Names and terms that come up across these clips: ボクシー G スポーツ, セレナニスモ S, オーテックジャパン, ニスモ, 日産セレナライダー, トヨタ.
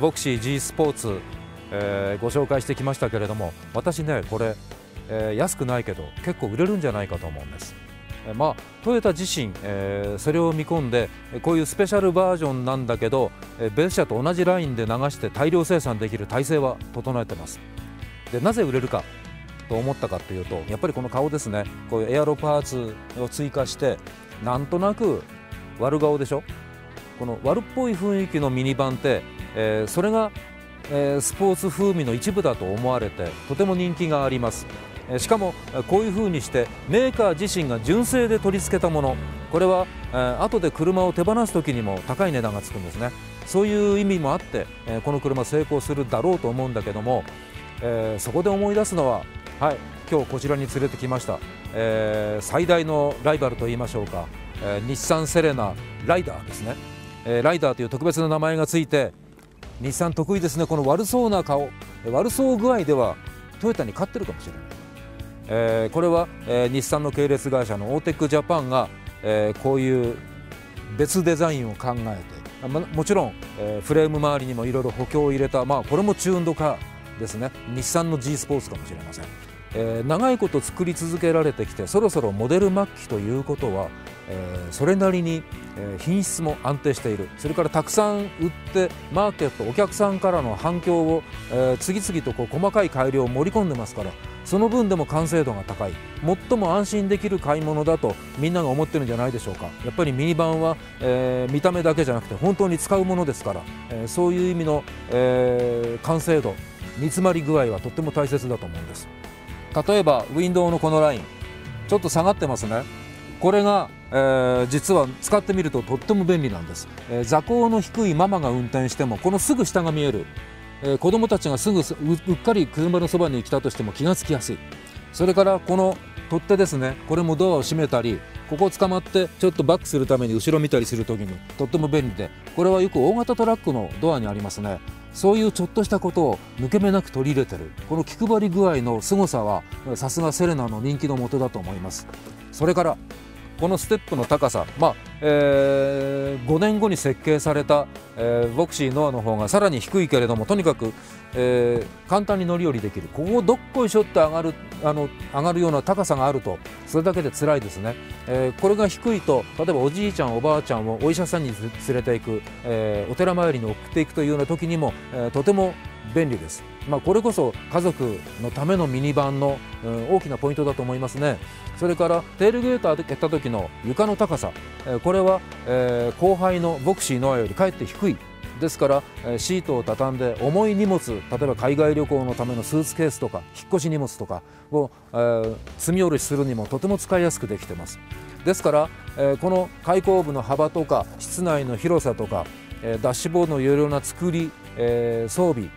ボクシー G スポーツ、ご紹介してきましたけれども、私ねこれ、安くないけど結構売れるんじゃないかと思うんです。まあ、トヨタ自身、それを見込んでこういうスペシャルバージョンなんだけど、別社と同じラインで流して大量生産できる体制は整えてます。でなぜ売れるかと思ったかというと、やっぱりこの顔ですね。こういうエアロパーツを追加してなんとなく悪顔でしょ。この悪っぽい雰囲気のミニバンって、それが、スポーツ風味の一部だと思われてとても人気があります。しかもこういうふうにしてメーカー自身が純正で取り付けたもの、これは、後で車を手放す時にも高い値段がつくんですね。そういう意味もあって、この車成功するだろうと思うんだけども、そこで思い出すのは、はい、今日こちらに連れてきました、最大のライバルといいましょうか、日産セレナライダーですね。ライダーという特別な名前がついて、日産得意ですね。この悪そうな顔、悪そう具合ではトヨタに勝ってるかもしれない。これは、日産の系列会社のオーテックジャパンが、こういう別デザインを考えて、もちろん、フレーム周りにもいろいろ補強を入れた、まあ、これもチューンドカーですね。日産の G スポーツかもしれません。長いこと作り続けられてきて、そろそろモデル末期ということは、それなりに品質も安定している。それからたくさん売ってマーケット、お客さんからの反響を、次々とこう細かい改良を盛り込んでますから、その分でも完成度が高い、最も安心できる買い物だとみんなが思ってるんじゃないでしょうか。やっぱりミニバンは、見た目だけじゃなくて本当に使うものですから、そういう意味の、完成度、煮詰まり具合はとっても大切だと思うんです。例えばウィンドウのこのライン、ちょっと下がってますね。これが、実は使ってみるととっても便利なんです。座高の低いママが運転してもこのすぐ下が見える、子どもたちがすぐうっかり車のそばに来たとしても気がつきやすい。それからこの取っ手ですね、これもドアを閉めたり、ここを捕まってちょっとバックするために後ろ見たりするときにとっても便利で、これはよく大型トラックのドアにありますね。そういうちょっとしたことを抜け目なく取り入れてる、この気配り具合の凄さはさすがセレナの人気のもとだと思います。それからこのステップの高さ、まあ5年後に設計された、ボクシーノアの方がさらに低いけれども、とにかく、簡単に乗り降りできる。ここをどっこいしょって上がるような高さがあるとそれだけで辛いですね。これが低いと、例えばおじいちゃんおばあちゃんをお医者さんに連れていく、お寺参りに送っていくというような時にも、とても便利です。まあ、これこそ家族のためのミニバンの、大きなポイントだと思いますね。それからテールゲーターで蹴った時の床の高さ、これは、後輩のボクシーノアよりかえって低いですから、シートを畳んで重い荷物、例えば海外旅行のためのスーツケースとか引っ越し荷物とかを、積み下ろしするにもとても使いやすくできてます。ですから、この開口部の幅とか室内の広さとか、ダッシュボードの有料な作り、装備、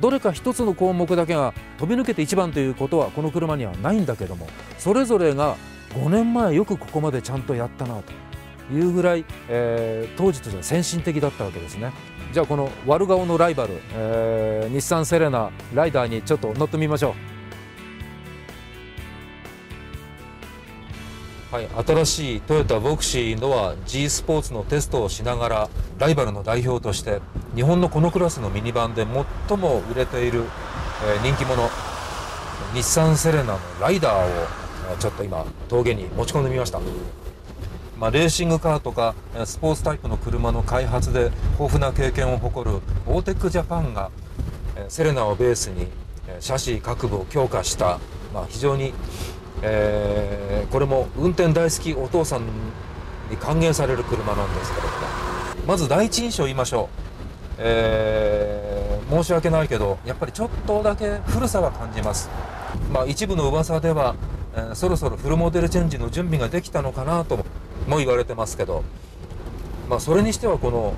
どれか一つの項目だけが飛び抜けて一番ということはこの車にはないんだけども、それぞれが5年前よくここまでちゃんとやったなというぐらい、当時としては先進的だったわけですね。じゃあこの悪顔のライバル、日産セレナライダーにちょっと乗ってみましょう。はい、新しいトヨタボクシーノア G スポーツのテストをしながら、ライバルの代表として日本のこのクラスのミニバンで最も売れている、人気者日産セレナのライダーをちょっと今峠に持ち込んでみました。まあ、レーシングカーとかスポーツタイプの車の開発で豊富な経験を誇るオーテックジャパンが、セレナをベースにシャシー各部を強化した、まあ、非常に、これも運転大好きお父さんに歓迎される車なんですけれども、まず第一印象言いましょう。申し訳ないけどやっぱりちょっとだけ古さは感じます。まあ、一部の噂では、そろそろフルモデルチェンジの準備ができたのかなとも言われてますけど、まあ、それにしてはこの、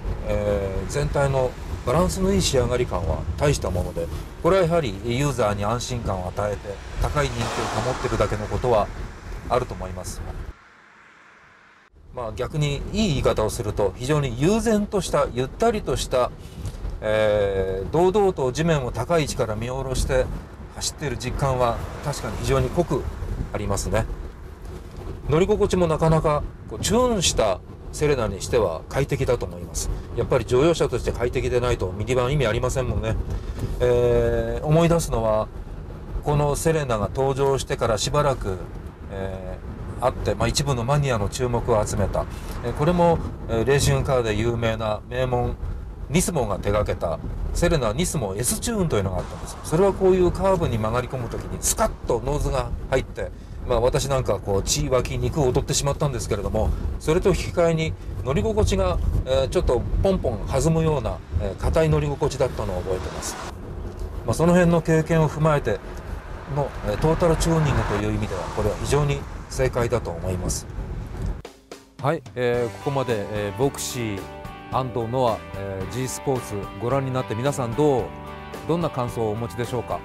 全体のバランスのいい仕上がり感は大したもので、これはやはりユーザーに安心感を与えて高い人気を保ってるだけのことはあると思います。まあ、逆にいい言い方をすると、非常に悠然としたゆったりとした、堂々と地面を高い位置から見下ろして走っている実感は確かに非常に濃くありますね。乗り心地もなかなかこうチューンしたセレナにしては快適だと思います。やっぱり乗用車として快適でないとミニバン意味ありませんもんね。思い出すのはこのセレナが登場してからしばらく、あって、一部のマニアの注目を集めた、これも、レーシングカーで有名な名門ニスモが手掛けたセレナニスモ S チューンというのがあったんです。それはこういうカーブに曲がり込む時にスカッとノーズが入って、私なんかこう血湧き肉を踊ってしまったんですけれども、それと引き換えに乗り心地が、ちょっとポンポン弾むような硬い乗り心地だったのを覚えてます。その辺の経験を踏まえてのトータルチューニングという意味ではこれは非常に正解だと思います。はい、ここまで、ボクシー安藤ノア、G スポーツご覧になって皆さんどんな感想をお持ちでしょうか。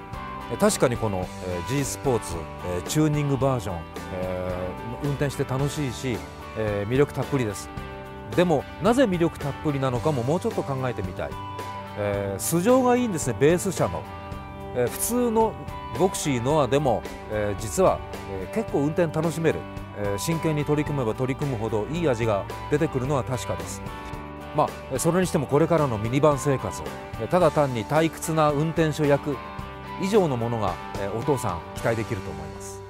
確かにこの、G スポーツ、チューニングバージョン、運転して楽しいし、魅力たっぷりです。でもなぜ魅力たっぷりなのかももうちょっと考えてみたい。素性がいいんですね、ベース車の。普通のボクシーノアでも、実は、結構運転楽しめる、真剣に取り組めば取り組むほどいい味が出てくるのは確かです。それにしてもこれからのミニバン生活、ただ単に退屈な運転手役以上のものがお父さん期待できると思います。